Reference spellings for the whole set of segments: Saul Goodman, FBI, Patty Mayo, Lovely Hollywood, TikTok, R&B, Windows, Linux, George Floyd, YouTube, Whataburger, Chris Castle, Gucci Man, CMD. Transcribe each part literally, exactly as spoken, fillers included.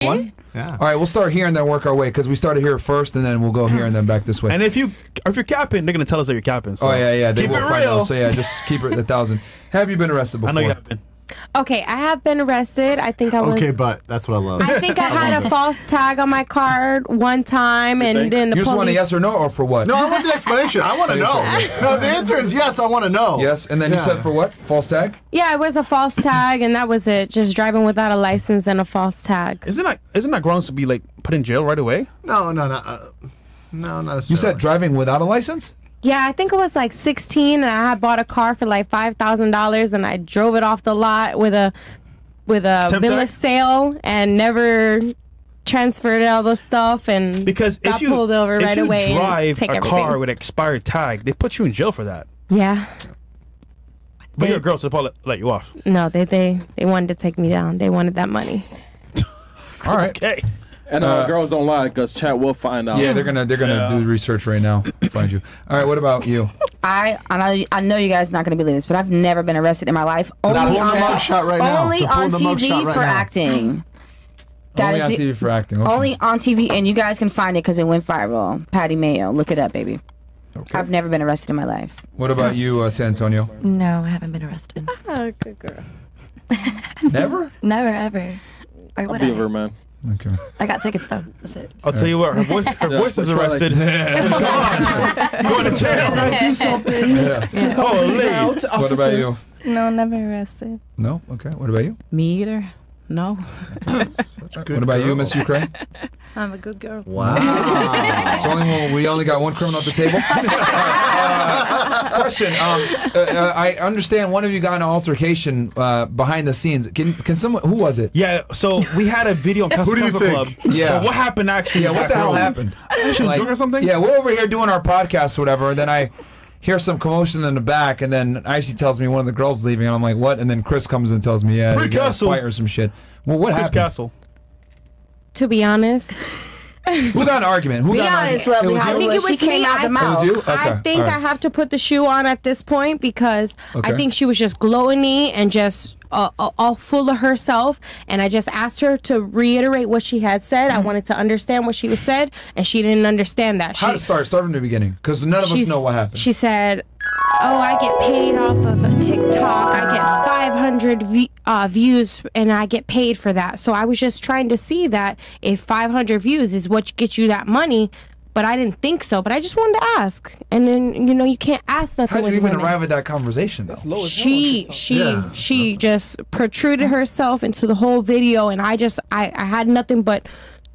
One? Yeah. All right, we'll start here and then work our way because we started here first, and then we'll go here and then back this way. And if you if you're capping, they're gonna tell us that you're capping. So. Oh yeah, yeah. They keep will it find real. Out, so yeah, just keep it a thousand. Have you been arrested before? I know you have been. Okay, I have been arrested. I think I was. Okay, but that's what I love. I think I, I had a it. false tag on my card one time, you and think? then the you just police... want a yes or no or for what? No, I want the explanation. I want to know. No, the answer is yes. I want to know. Yes, and then yeah. you said for what? False tag? Yeah, it was a false tag, and that was it. Just driving without a license and a false tag. Isn't that isn't that grounds to be like put in jail right away? No, no, no, uh, no, not necessarily. You said driving without a license? Yeah, I think it was like sixteen, and I had bought a car for like five thousand dollars, and I drove it off the lot with a with a bill of sale, and never transferred all the stuff, and because got if you, pulled over if right you away. Drive and take a everything. car with an expired tag, they put you in jail for that. Yeah. But they, you're a girl, so they probably let you off. No, they they they wanted to take me down. They wanted that money. All right. Okay. And uh, uh, girls don't lie, because chat will find out. Yeah, they're gonna they're gonna yeah. do research right now to find you. All right, what about you? I I know, I know you guys are not gonna believe this, but I've never been arrested in my life. Only on, right only on T V right for now. acting. That only is on the, T V for acting. Okay. Only on T V, and you guys can find it because it went viral. Patty Mayo, look it up, baby. Okay. I've never been arrested in my life. What about you, uh, San Antonio? No, I haven't been arrested. Oh, good girl. Never? Never ever. Or I'll be over, man. Okay. I got tickets though. That's it. I'll tell you what. Her voice, her yeah, voice is arrested. Like, going to jail. I do something. Yeah. Yeah. Oh, what officer. about you? No, never arrested. No. Okay. What about you? Me either. No. Such a good what about girl. you, Miss Ukraine? I'm a good girl. Wow. It's only when we only got one criminal at the table. uh, question. Um, uh, uh, I understand one of you got an altercation uh, behind the scenes. Can can someone? Who was it? Yeah. So we had a video on Custom Club. Club. Yeah. So what happened actually? Yeah. What the hell happened? I was like, drunk or something. Yeah. We're over here doing our podcast or whatever, and then I hear some commotion in the back, and then Aisha tells me one of the girls is leaving, and I'm like, what? And then Chris comes and tells me, yeah, they got a fight or some shit. Well, what Chris happened? Chris Castle. To be honest. Who got an argument? Who be got honest, an argument? I think it was she came me. out the mouth. It was you? Okay. I think right. I have to put the shoe on at this point because okay. I think she was just glowing me and just uh, uh, all full of herself. And I just asked her to reiterate what she had said. Mm-hmm. I wanted to understand what she was said, and she didn't understand that. She, How to start? Start from the beginning because none of us know what happened. She said, "Oh, I get paid off of TikTok. I get five hundred v uh, views, and I get paid for that. So I was just trying to see that if five hundred views is what gets you that money, but I didn't think so. But I just wanted to ask. And then you know you can't ask nothing." How did you even arrive at that conversation though? She she yeah. she just protruded herself into the whole video, and I just I I had nothing but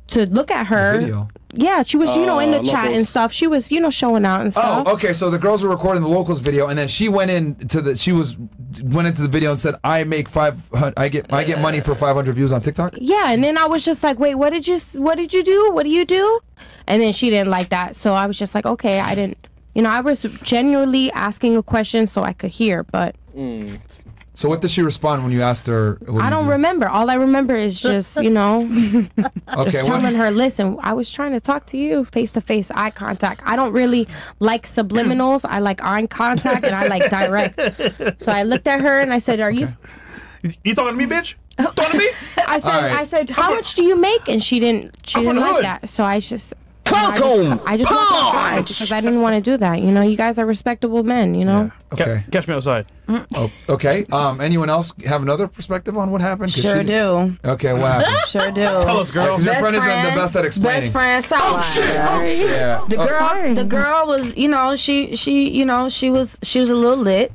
to look at her. The video. Yeah, she was, you know, uh, in the locals. chat and stuff. She was, you know, showing out and stuff. Oh, okay. So the girls were recording the Locals video, and then she went in to the. She was went into the video and said, "I make five. I get. I get money for five hundred views on TikTok." Yeah, and then I was just like, "Wait, what did you? What did you do? What do you do?" And then she didn't like that, so I was just like, "Okay, I didn't." You know, I was genuinely asking a question so I could hear, but. Mm. So what did she respond when you asked her? I don't do? remember. All I remember is just, you know, okay, just telling well, her, listen, I was trying to talk to you face-to-face, eye contact. I don't really like subliminals. I like eye contact, and I like direct. So I looked at her, and I said, are okay. you... You talking to me, bitch? You talking to me? I said, right. I said, how much do you make? And she didn't, she didn't like hood. that. So I just... Welcome. I just, I just went outside because I didn't want to do that. You know, you guys are respectable men, you know? Yeah. Okay. Catch me outside. Oh, okay. Um, anyone else have another perspective on what happened? Sure do. Okay, wow. Sure do. Tell us, girl. Your friend isn't the best at explaining. Best friend, Saul. Oh, shit. Oh, shit. Yeah. The girl, the girl was, you know, she, she, you know, she was, she was a little lit.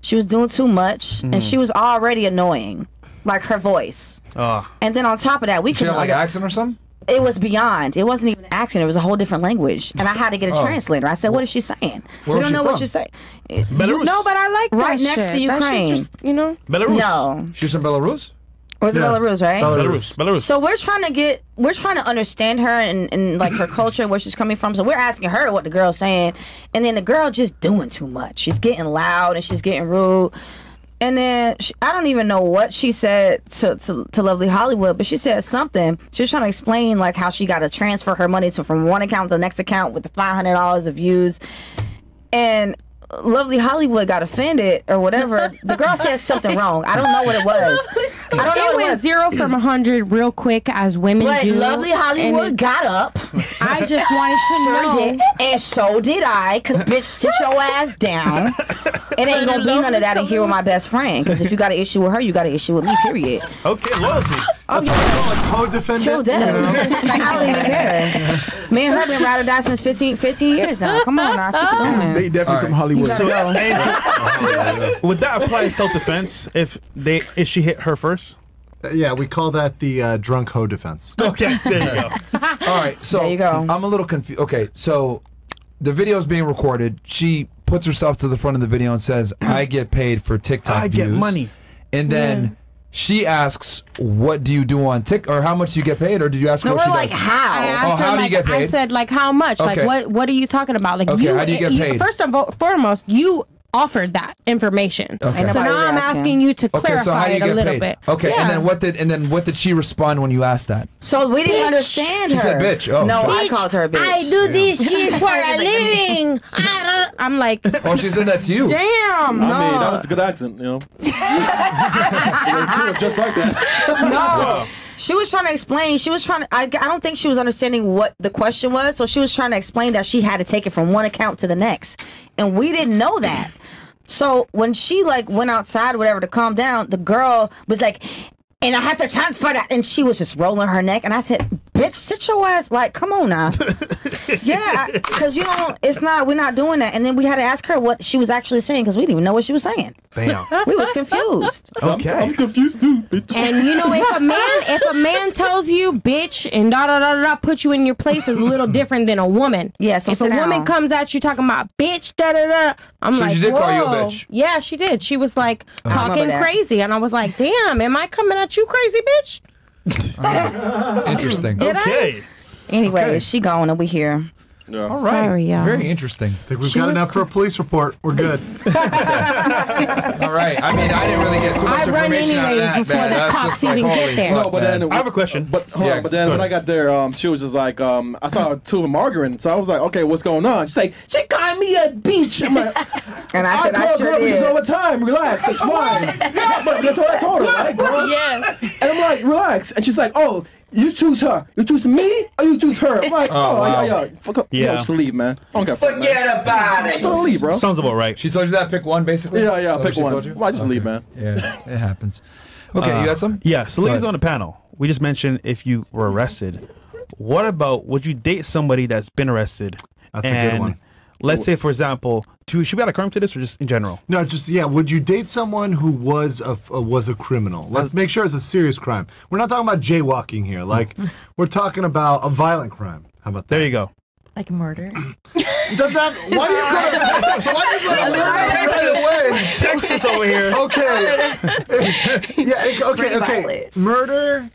She was doing too much, mm. and she was already annoying, like her voice. Oh. And then on top of that, we could like accent or something. It was beyond. It wasn't even an accent. It was a whole different language, and I had to get a oh. translator. I said, "What is she saying? Where we don't know from? what you're saying." Belarus. No, but I like that right shit. next to Ukraine. Just, you know, Belarus. No, she's from Belarus. Or was yeah. it Belarus, right? Belarus. Belarus. Belarus. So we're trying to get, we're trying to understand her and, and like her culture, where she's coming from. So we're asking her what the girl's saying, and then the girl just doing too much. She's getting loud and she's getting rude. And then, she, I don't even know what she said to, to, to Lovely Hollywood, but she said something. She was trying to explain, like, how she got to transfer her money to, from one account to the next account with the five hundred dollars of views. And Lovely Hollywood got offended or whatever. The girl said something wrong. I don't know what it was. I don't know it what it was. Zero from one hundred real quick as women but do. But Lovely Hollywood it, got up. I just wanted to sure know. Did. And so did I, because bitch, sit your ass down. It ain't going to be none of that in here with my best friend, because if you got an issue with her, you got an issue with me, period. Okay, loyalty. That's what I call a co-defendant. Chill down. I don't even care. Me and her been ride or die since fifteen, fifteen years now. Come on now. Keep it going. They definitely from Hollywood. So, and would that apply to self-defense if they if she hit her first? Yeah, we call that the uh, drunk hoe defense. Okay, there you go. All right, so there you go. I'm a little confused. Okay, so the video is being recorded. She puts herself to the front of the video and says, "I get paid for TikTok I views. I get money." And then. Yeah. She asks, "What do you do on TikTok, or how much do you get paid, or did you ask?" No, what we're she like, does? "How? I asked oh, how like, do you get paid?" I said, "Like how much? Okay. Like what? What are you talking about? Like okay, you? How do you get paid? You, first and foremost, you offered that information. Okay. So now I'm asking, asking you to okay, clarify so how do you it get a little paid? Bit. Okay, yeah. and then what did and then what did she respond when you asked that? So we didn't bitch. understand her. She said, "Bitch." Oh, no, sure. I called her a bitch. I do this shit for a living. I'm like, oh, she said that to you. Damn. No. I mean, that was a good accent, you know. Just like that. No. Wow. She was trying to explain. She was trying to, I, I don't think she was understanding what the question was. So she was trying to explain that she had to take it from one account to the next. And we didn't know that. So when she like went outside or whatever to calm down, the girl was like, and I have to transfer that. And she was just rolling her neck. And I said, bitch, sit your ass. Like, come on now. Yeah. Because, you know, it's not, we're not doing that. And then we had to ask her what she was actually saying because we didn't even know what she was saying. Damn. We was confused. Okay. I'm, I'm confused too, bitch. And, you know, if a man, if a man tells you, bitch, and da da da da da, put you in your place is a little different than a woman. Yeah, so if a woman down. comes at you talking about, bitch, da da da, I'm so like, she did whoa. Call you a bitch. Yeah, she did. She was like talking crazy. And I was like, damn, am I coming at you? You crazy bitch. Uh, interesting. Did okay. I? Anyway, okay. She gone and we here. Yeah. All right. Sorry, very interesting. I think we've she got enough for a police report. We're good. All right. I mean, I didn't really get too much I information out of that. Before man. The cops even like, get there. No, but then I have a question. But hold yeah, on, but then when I got there, um, she was just like, um, I saw two of them arguing, so I was like, okay, what's going on? She's like, she called me a bitch. I'm like, and I said, I, I sure did. All the time. Relax. It's fine. That's what I told her. Like, yes. And I'm like, relax. And she's like, oh. You choose her. You choose me or you choose her? I'm like, oh, oh wow. yeah, yeah. Fuck up. Yeah. No, just leave, man. Okay, forget man. about it. Just leave, bro. Sounds about right. She told you that? Pick one, basically? Yeah, yeah, pick one. Told you? Well, I just okay. leave, man. Yeah, it happens. Okay, uh, you got some? Yeah, so ladies on the panel, we just mentioned if you were arrested. What about, would you date somebody that's been arrested? That's and a good one. Let's say, for example, to, should we add a crime to this or just in general? No, just, yeah, would you date someone who was a, uh, was a criminal? Let's make sure it's a serious crime. We're not talking about jaywalking here. Like, we're talking about a violent crime. How about that? There you go. Like murder? Does that, why do you go to, why do you go to right away? Texas over here. Okay. Yeah, it's, okay, okay. Murder,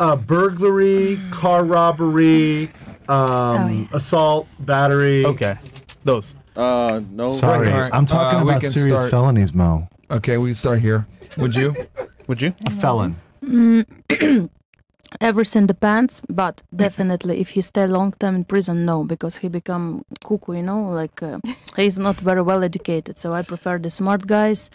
uh, burglary, car robbery, um, oh, yeah. assault, battery. Okay. Those. Uh, no. Sorry, right. I'm talking uh, about serious start. felonies, Mo. Okay, we start here. Would you? Would you? A felon. Mm, everything depends, but definitely if he stay long time in prison, no, because he become cuckoo, you know, like uh, he's not very well educated. So I prefer the smart guys.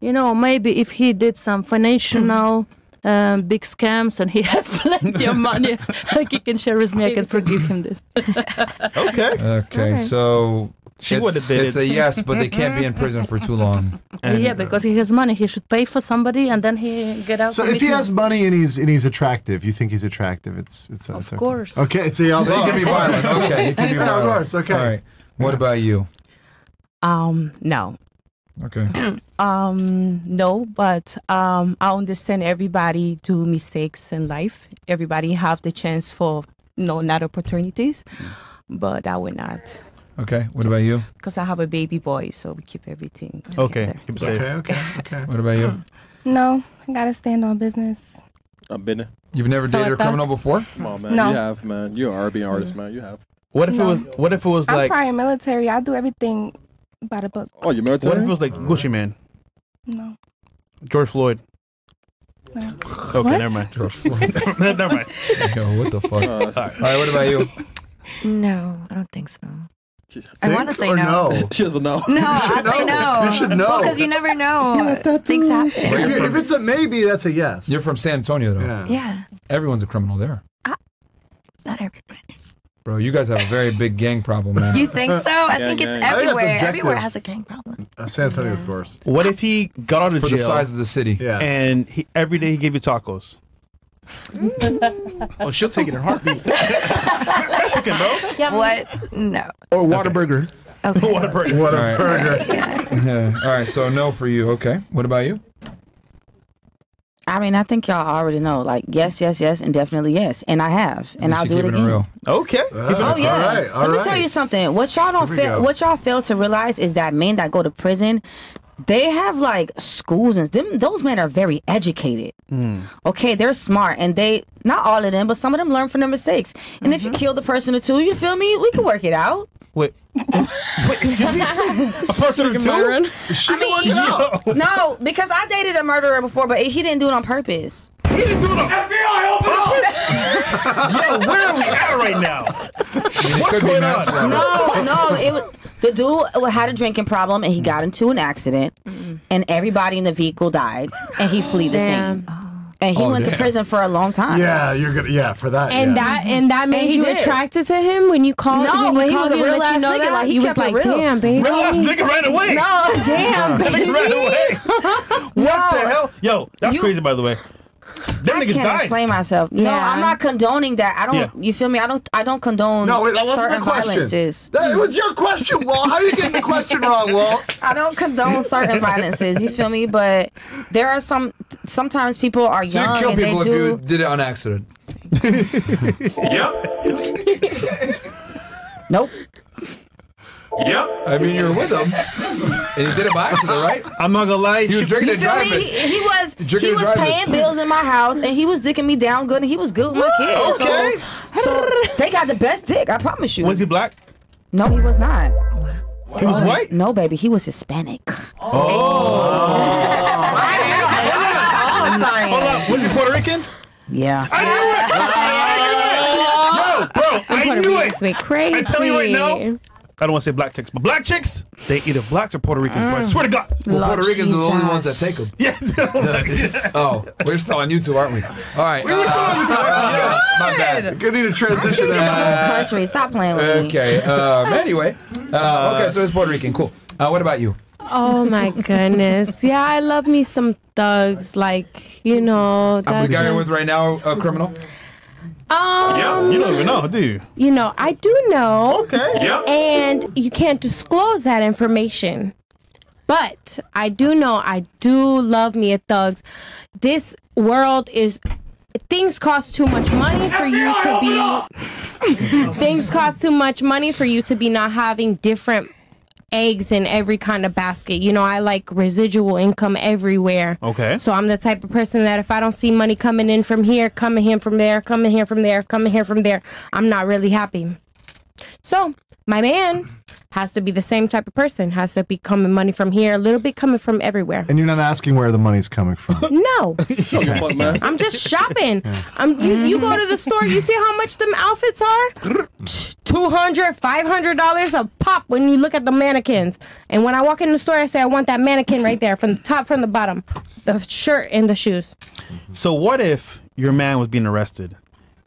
You know, maybe if he did some financial. Um, big scams and he had plenty of money. Like he can share with me, I can forgive him this. Okay. Okay, right. So she it's, it's a yes, but they can't be in prison for too long. And yeah, because he has money. He should pay for somebey and then he get out. So if he him. has money and he's and he's attractive, you think he's attractive, it's it's Of it's okay. course. Okay, so, y'all so he can be violent. Okay, he can be violent. Of course, okay. All right. What yeah. about you? Um, no. Okay. Um, no, but um, I understand everybody do mistakes in life. Everybody have the chance for no, not opportunities, but I would not. Okay. What about you? Because I have a baby boy, so we keep everything together. Okay. Keep it safe. Okay. Okay. Okay. What about you? No, I gotta stand on business. I've been. You've never so dated a criminal before? Come on, man. No. You have, man. You're an R and B artist, man. You have. What if no. it was? What if it was like? I'm prior military. I do everything. By the book. Oh, you military? What if it was like Gucci Man? No. George Floyd. No. Okay, what? Never mind. George Floyd. Never mind. Yo, what the fuck? Uh, all right. All right. What about you? No, I don't think so. I want to say no. no. She doesn't know. No, I say no. You should know. Because well, you never know. Things happen. If, if it's a maybe, that's a yes. You're from San Antonio, though. Yeah. yeah. Everyone's a criminal there. Uh, not everybody. Bro, you guys have a very big gang problem, man. You think so? I yeah, think yeah, it's yeah. everywhere. Think everywhere has a gang problem. Uh, San Antonio, yeah. of course. What if he got out of For jail? For the size of the city. Yeah. And he, every day he gave you tacos. Oh, she'll take it in a heartbeat. Mexican, bro. Yeah, what? No. Or Whataburger. Okay. Whataburger. Whataburger. All right. Yeah. Yeah. All right, so no for you. Okay. What about you? I mean, I think y'all already know. Like, yes, yes, yes, and definitely yes. And I have. And I'll do it again. It real. Okay. Uh, oh, yeah. All right, all Let me right. tell you something. What y'all don't fail, what y'all fail to realize is that men that go to prison, they have like schools and them, those men are very educated. Mm. Okay, they're smart, and they, not all of them, but some of them learn from their mistakes. And mm-hmm. if you kill the person or two, you feel me? We can work it out. Wait, wait, excuse me? A person or two? I mean, no, no, because I dated a murderer before, but he didn't do it on purpose. He didn't do it on purpose. F B I, open up! Yo, where are we at right now? What's going on? No, no, it was. The dude had a drinking problem, and he got into an accident, mm-mm. and everybody in the vehicle died, and he fled the damn. scene. And he oh, went damn. to prison for a long time. Yeah, you're gonna, yeah, for that. And yeah. that, and that made and you did. attracted to him when you called. No, when he, he was a real ass nigga. Like, he, he was like, real. damn, baby, real ass nigga ran away. No, damn, yeah. baby, ran away. What no. the hell, yo? That's you, crazy, by the way. Them I can't died. explain myself. Yeah. No, I'm not condoning that. I don't. Yeah. You feel me? I don't. I don't condone. No, wait, that wasn't certain the question. Violences. That, it was your question, Walt. How are you getting the question wrong, Walt? I don't condone certain violences. You feel me? But there are some. Sometimes people are so young. You kill and people they do... if you did it on accident. Yep. Nope. Yep. I mean, you were with him, and he did it by accident, right? I'm not gonna lie. He was drinking and driving. He, he was, he was paying bills in my house, and he was dicking me down good, and he was good with my kids. Okay. So, so they got the best dick, I promise you. Was he black? No, he was not. He was white? No, baby, he was Hispanic. Oh. oh. Hold up. Was he Puerto Rican? Yeah. I knew it. I knew it. Yo, bro, I knew it. Crazy. I tell you right now. I don't want to say black chicks, but black chicks, they either blacks or Puerto Ricans. Mm. But I swear to God, well, Puerto Ricans Jesus. are the only ones that take them. Yeah. Oh, we're still on YouTube, aren't we? All right. We uh, were still on YouTube. Uh, my bad. Gonna need a transition there. Uh, country, stop playing with me. Okay. Um, anyway. Uh, okay. So it's Puerto Rican. Cool. Uh, what about you? Oh my goodness. Yeah, I love me some thugs. Like you know. That's the guy you're with right now a criminal? Um, yeah, you don't even know, do you? You know, I do know. Okay. Yep. And you can't disclose that information. But I do know, I do love me a thugs. This world is, things cost too much money for you to be, things cost too much money for you to be not having different eggs in every kind of basket. You know, I like residual income everywhere. Okay. So I'm the type of person that if I don't see money coming in from here, coming here from there, coming here from there, coming here from there, I'm not really happy. So my man has to be the same type of person. Has to be coming money from here, a little bit coming from everywhere. And you're not asking where the money's coming from. No. Okay. I'm just shopping. Yeah. I'm, you, you go to the store, you see how much them outfits are? two hundred, five hundred dollars a pop when you look at the mannequins. And when I walk in the store, I say, I want that mannequin right there, from the top, from the bottom. The shirt and the shoes. So what if your man was being arrested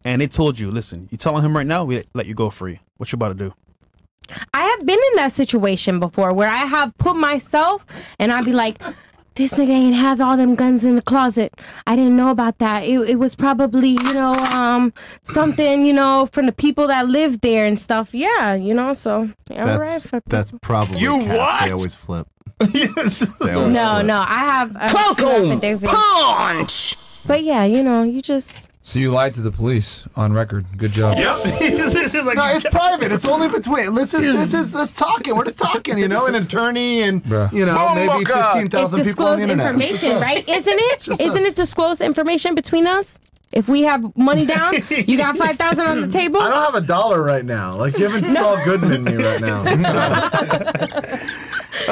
and they told you, listen, you telling him right now, we let you go free. What you about to do? I have been in that situation before where I have put myself and I'd be like, this nigga ain't have all them guns in the closet. I didn't know about that. It, it was probably, you know, um, something, you know, from the people that lived there and stuff. Yeah, you know, so. Yeah, that's, right that's probably. You cat. what? They always flip. Yes. They always no, flip. no. I have. A Coco punch. But yeah, you know, you just. So you lied to the police on record. Good job. Yep. Like, no, it's private. It's only between. This is this is this talking. We're just talking, you know, an attorney and Bruh. you know oh maybe fifteen thousand people on the internet. It's disclosed information, right? Isn't it? Isn't us. it disclosed information between us? If we have money down, you got five thousand on the table. I don't have a dollar right now. Like you haven't no. Saul Goodman me right now. So.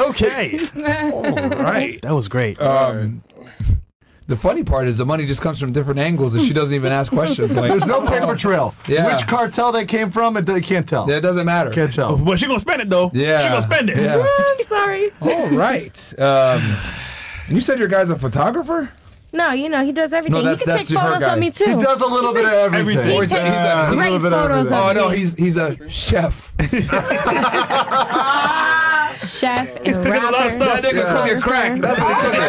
Okay. All right. That was great. Um, The funny part is the money just comes from different angles, and she doesn't even ask questions. Like, there's no paper trail. Yeah. Which cartel they came from, it they can't tell. Yeah, it doesn't matter. Can't tell. Well, she's gonna spend it though. Yeah, she's gonna spend it. Yeah. Oh, I'm sorry. All right. Um, and you said your guy's a photographer? No, you know, he does everything. No, that, he can take photos of me, too. He does a little he bit of everything. He takes uh, great a photos of me. Oh, no, he's, he's a chef. Chef and he's cooking rapper. A lot of stuff. That nigga yeah. cooking crack. That's what he cooking.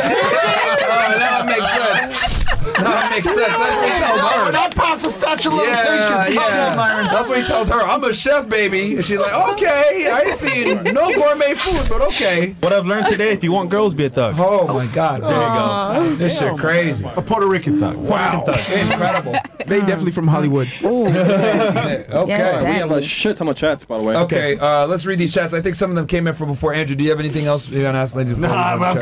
Oh, that would make sense. That would make sense. That's what he tells her. That pasta statue limitations. Yeah, yeah. That's what he tells her. I'm a chef, baby. And she's like, okay. I ain't seen no gourmet food, but okay. What I've learned today, if you want girls, be a thug. Oh, my God. There you go. Aww. This shit crazy. A Puerto Rican thug. Wow. Puerto Rican thug. Incredible. They definitely from Hollywood. Oh, yes. Okay. Yes, we have a shit ton of chats, by the way. Okay. okay. Uh, let's read these chats. I think some of them came in from before. Andrew, do you have anything else you want to ask ladies before? Nah, I'm